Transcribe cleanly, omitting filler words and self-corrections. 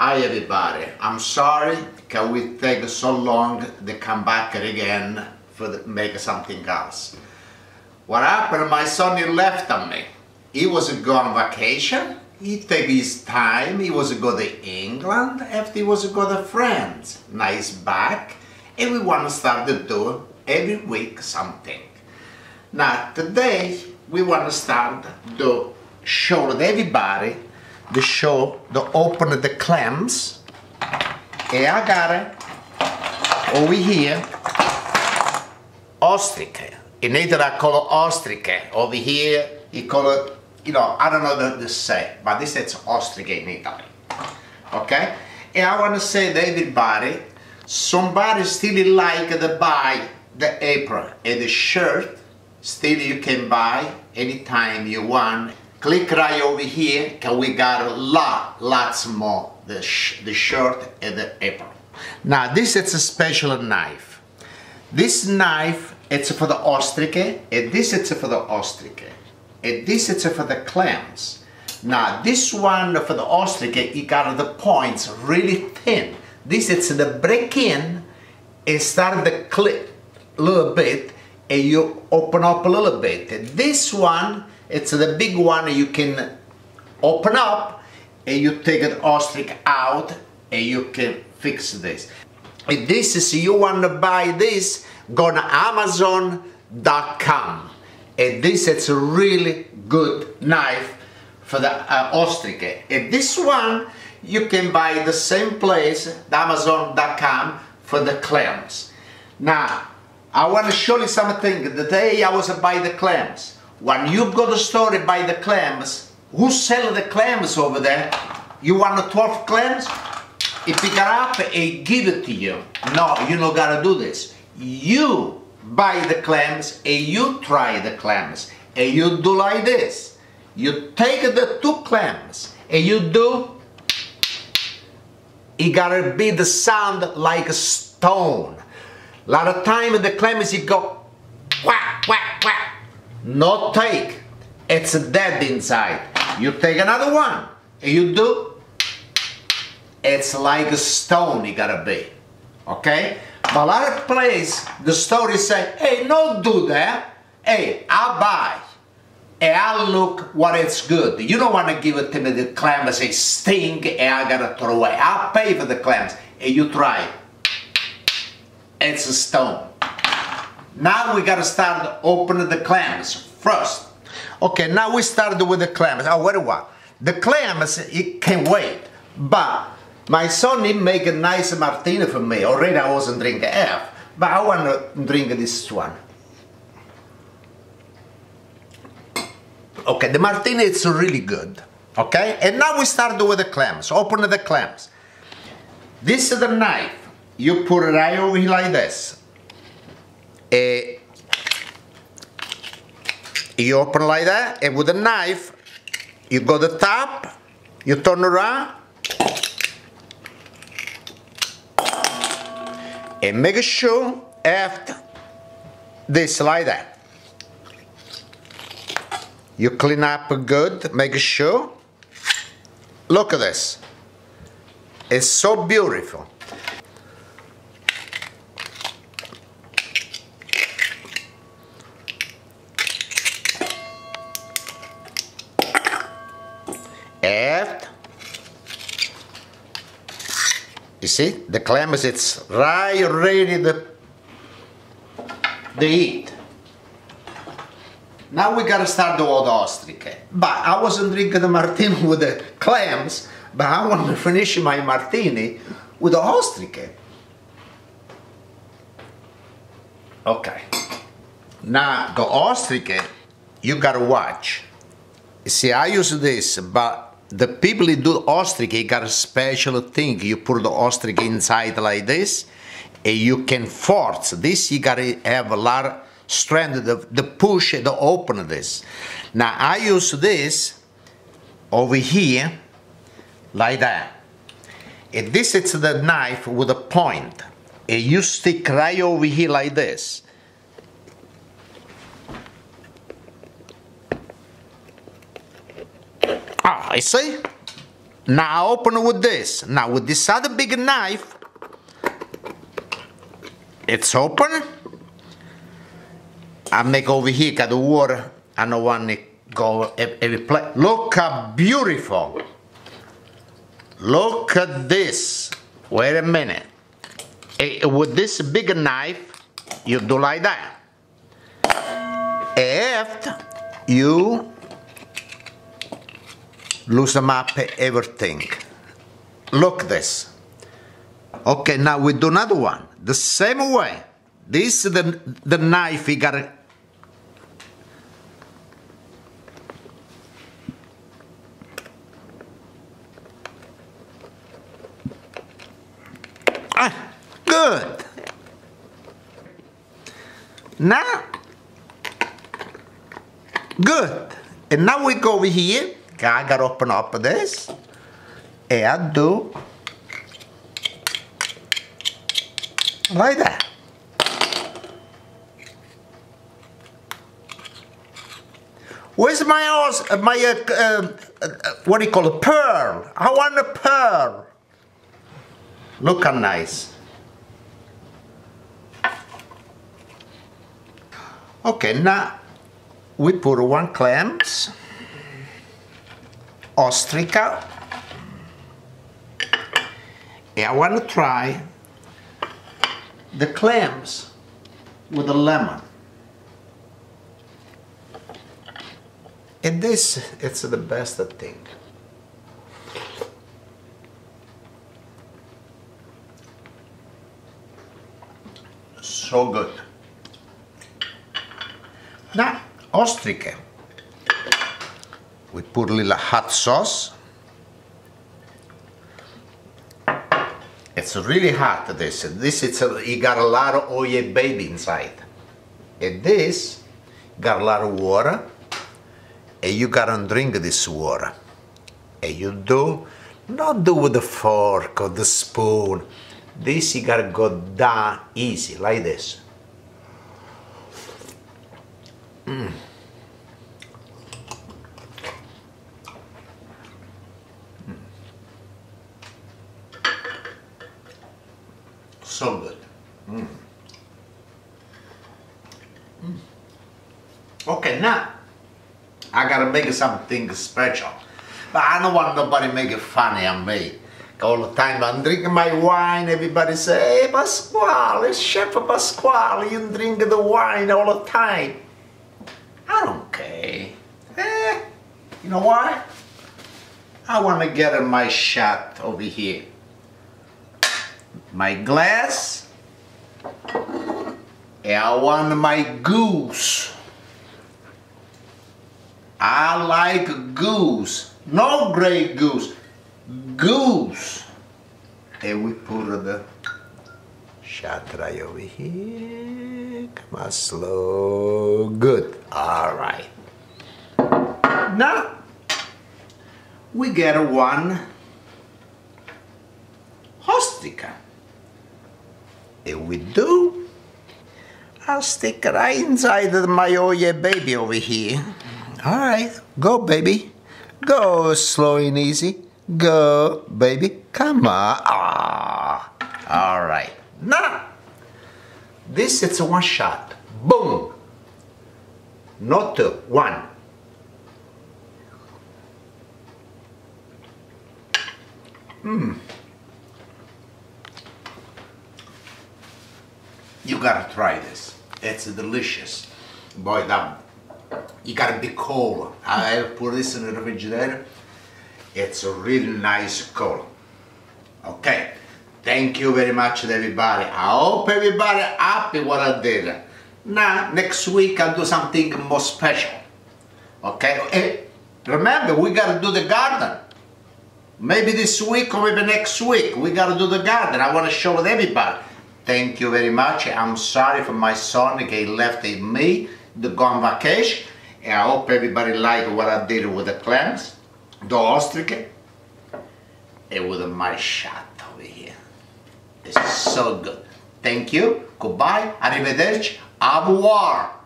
Hi everybody, I'm sorry can we take so long to come back again for make something else. What happened, my son, he left on me. He was going on vacation, he take his time, he was go to England, after he was go to France. Now he's back and we want to start to do every week something. Now today we want to start to show everybody the show, the open the clams, and I got it over here, ostriche. In Italy I call it ostriche, over here you call it, you know, I don't know what to say, but this is ostriche in Italy, okay? And I want to say to everybody, somebody still like to buy the apron and the shirt, still you can buy anytime you want. Click right over here, cause we got lots more, the shirt and the apron. Now this is a special knife. This knife, it's for the ostriche, and this is for the ostriche, and this is for the clams. Now this one for the ostriche, it got the points really thin. This is the break in, and start the clip a little bit, and you open up a little bit. And this one, it's the big one you can open up and you take the ostrich out and you can fix this. If this is, you want to buy this, go to Amazon.com. And this is a really good knife for the ostrich. And this one, you can buy the same place, Amazon.com, for the clams. Now, I want to show you something. The day I was buying the clams. When you go to the store and buy the clams, who sell the clams over there? You want 12 clams? He pick it up and give it to you. No, you don't gotta do this. You buy the clams and you try the clams. And you do like this. You take the 2 clams and you do. It gotta be the sound like a stone. A lot of time the clams, you go quack, quack, quack. No take, it's dead inside. You take another one, you do, it's like a stone you gotta be, okay? But a lot of places, the story say, hey, no do that, hey, I buy, and I look what it's good. You don't wanna give it to me, the clams, it sting, and I gotta throw away. I pay for the clams, and you try, it's a stone. Now we gotta start opening the clams first. Okay, now we started with the clams. Oh, wait a while. The clams, it can wait. But my son, he make a nice martini for me. Already I wasn't drinking half, but I wanna drink this one. Okay, the martini is really good. Okay, and now we start with the clams. Open the clams. This is the knife. You put it right over here like this. You open like that, and with a knife, you go to the top, you turn around, and make sure after this like that. You clean up good, make sure. Look at this. It's so beautiful. You see, the clams, it's right ready to eat. Now we gotta start the old ostrich. But I wasn't drinking the martini with the clams, but I want to finish my martini with the ostrich. Okay. Now the ostrich, you gotta watch. You see, I use this, but the people who do ostrich, they got a special thing. You put the ostrich inside like this, and you can force this. You gotta have a lot of strength to push and to open this. Now I use this over here, like that. And this is the knife with a point. And you stick right over here like this. I see, Now open with this. Now with this other big knife, it's open. I make over here, cut the water. I don't want to go every place. Look how beautiful. Look at this. Wait a minute. With this big knife, you do like that. After you loosen up everything. Look this. Okay, now we do another one. The same way. This is the knife you gotta. Ah, good. Now, good. And now we go over here. I gotta open up this. And I do like that. Where's my horse? What do you call it? Pearl. I want a pearl. Look how nice. Okay, now we put one clams, ostrica. And I want to try the clams with a lemon. And this, it's the best thing. So good. Now, ostriche. We put a little hot sauce. It's really hot, this. This, you got a lot of oye baby inside. And this, got a lot of water. And you gotta drink this water. And you do, not do with the fork or the spoon. This you gotta go down easy, like this. Mm. Mm. So good. Mm. Mm. Okay, now. I gotta make something special, but I don't want nobody make it funny on me. All the time I'm drinking my wine, everybody say, "Hey Pasquale, Chef Pasquale, you drink the wine all the time." I don't care. Eh, you know why? I want to get my shot over here. My glass, and I want my goose. I like goose, no Grey Goose, goose. And we put the shot right over here. Come on, slow, good. All right. Now, we get one ostrica. And we do, I'll stick right inside my oye baby over here. Alright, go baby, go slow and easy, go baby, come on, alright, now, this is one shot, boom, not two, one, you gotta try this, it's delicious, boy that. You gotta be cold. I put this in the refrigerator. It's a really nice cold. Okay, thank you very much everybody. I hope everybody happy what I did. Now, next week I'll do something more special. Okay, and remember we gotta do the garden. Maybe this week or maybe next week we gotta do the garden. I wanna show it everybody. Thank you very much. I'm sorry for my son, he left me. To go on vacation, and I hope everybody liked what I did with the clams, the ostrich, and with my shot over here. This is so good. Thank you, goodbye, arrivederci, au revoir.